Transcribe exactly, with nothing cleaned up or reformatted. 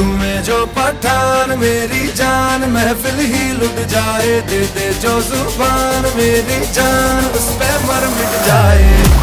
तू में जो पठान मेरी जान, महफिल ही लुट जाए, दे दे जो जुबान मेरी जान, उस पे मर मिट जाए।